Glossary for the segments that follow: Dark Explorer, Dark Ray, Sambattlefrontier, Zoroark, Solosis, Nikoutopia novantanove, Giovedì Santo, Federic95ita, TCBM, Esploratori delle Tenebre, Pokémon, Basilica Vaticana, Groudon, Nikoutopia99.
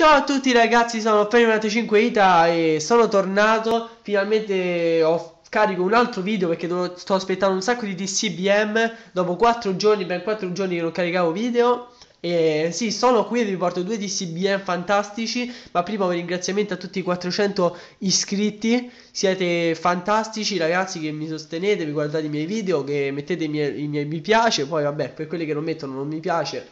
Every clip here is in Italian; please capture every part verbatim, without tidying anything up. Ciao a tutti ragazzi, sono Federic novantacinque ita e sono tornato. Finalmente ho carico un altro video perché sto aspettando un sacco di T C B M. Dopo quattro giorni, ben quattro giorni che non caricavo video. E sì, sono qui e vi porto due T C B M fantastici. Ma prima un ringraziamento a tutti i quattrocento iscritti. Siete fantastici ragazzi che mi sostenete, vi guardate i miei video, che mettete i miei, i miei mi piace. Poi vabbè, per quelli che non mettono non mi piace,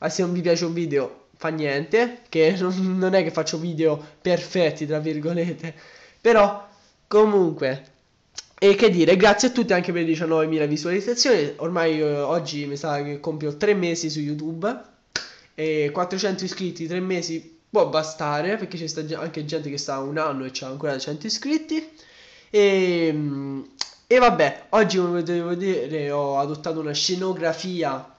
ma se non vi piace un video fa niente, che non, non è che faccio video perfetti tra virgolette. Però comunque, e che dire, grazie a tutti anche per diciannovemila visualizzazioni. Ormai eh, oggi mi sa che compio tre mesi su YouTube e quattrocento iscritti, tre mesi può bastare, perché c'è anche gente che sta un anno e c'ha ancora cento iscritti. E, e vabbè, oggi come potete vedere ho adottato una scenografia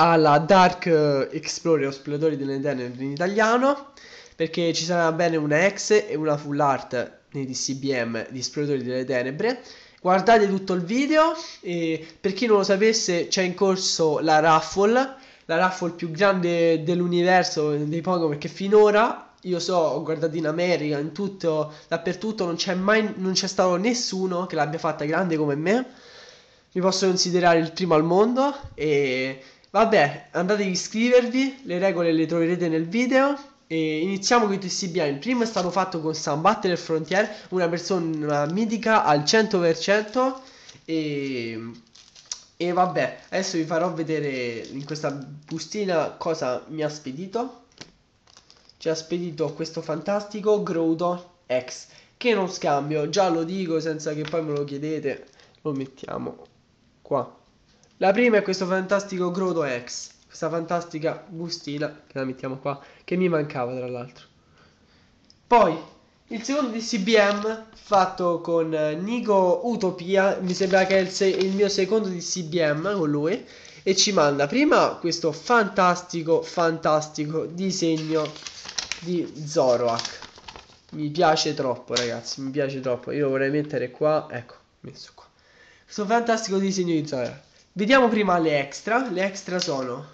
alla Dark Explorer, Esploratori delle Tenebre in italiano, perché ci sarà bene una ex e una full art nei T C B M di Esploratori delle Tenebre. Guardate tutto il video e per chi non lo sapesse c'è in corso la raffle, la raffle più grande dell'universo dei Pokémon, perché finora io so, ho guardato in America, in tutto, dappertutto, non c'è mai, non c'è stato nessuno che l'abbia fatta grande come me. Mi posso considerare il primo al mondo. E vabbè, andate ad iscrivervi, le regole le troverete nel video. E iniziamo con i T C B M. Il primo è stato fatto con Sambattlefrontier, una persona mitica al cento per cento. E, e vabbè, adesso vi farò vedere in questa bustina cosa mi ha spedito. Ci ha spedito questo fantastico Groudon X, che non scambio, già lo dico senza che poi me lo chiedete. Lo mettiamo qua. La prima è questo fantastico Groudon X, questa fantastica bustina che la mettiamo qua, che mi mancava tra l'altro. Poi il secondo T C B M fatto con Nikoutopia novantanove, mi sembra che è il, se il mio secondo T C B M con lui, e ci manda prima questo fantastico fantastico disegno di Zoroark. Mi piace troppo ragazzi, mi piace troppo, io lo vorrei mettere qua, ecco, messo qua questo fantastico disegno di Zoroark. Vediamo prima le extra. Le extra sono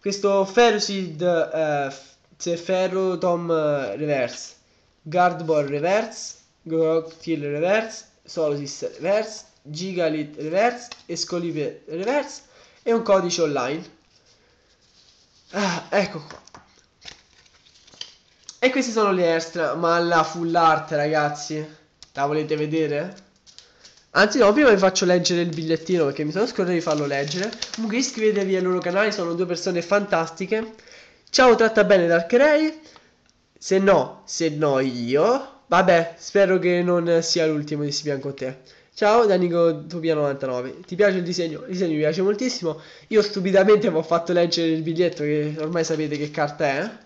questo Ferrocid eh, Ferrotom eh, Reverse, Guardball Reverse, Grogtil Reverse, Solosis Reverse, Gigalit Reverse, Escolive Reverse e un codice online. Ah, ecco qua. E queste sono le extra, ma la full art ragazzi, la volete vedere? Anzi no, prima vi faccio leggere il bigliettino perché mi sono scordato di farlo leggere. Comunque iscrivetevi al loro canale, sono due persone fantastiche. Ciao, tratta bene Darkray. Se no, se no io. Vabbè, spero che non sia l'ultimo di T C B M con te. Ciao da Nikoutopia novantanove. Ti piace il disegno? Il disegno mi piace moltissimo. Io stupidamente vi ho fatto leggere il biglietto, che ormai sapete che carta è.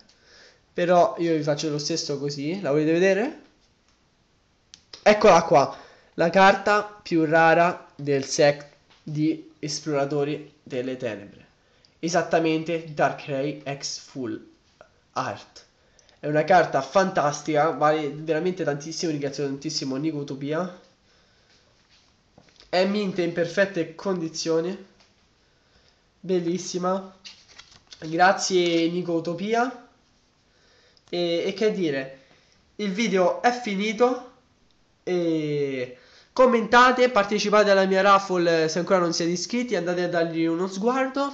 Però io vi faccio lo stesso così. La volete vedere? Eccola qua, la carta più rara del set di Esploratori delle Tenebre, esattamente Darkray X Full Art. È una carta fantastica, vale veramente tantissimo. Ringrazio tantissimo Nikoutopia. È mint in perfette condizioni, bellissima. Grazie Nikoutopia. E, e che dire, il video è finito. E commentate, partecipate alla mia raffle se ancora non siete iscritti, andate a dargli uno sguardo.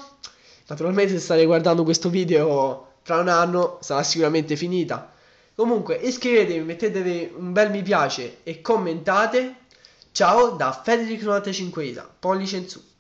Naturalmente se state guardando questo video tra un anno sarà sicuramente finita. Comunque iscrivetevi, mettetevi un bel mi piace e commentate. Ciao da Federic novantacinque ita, pollice in su.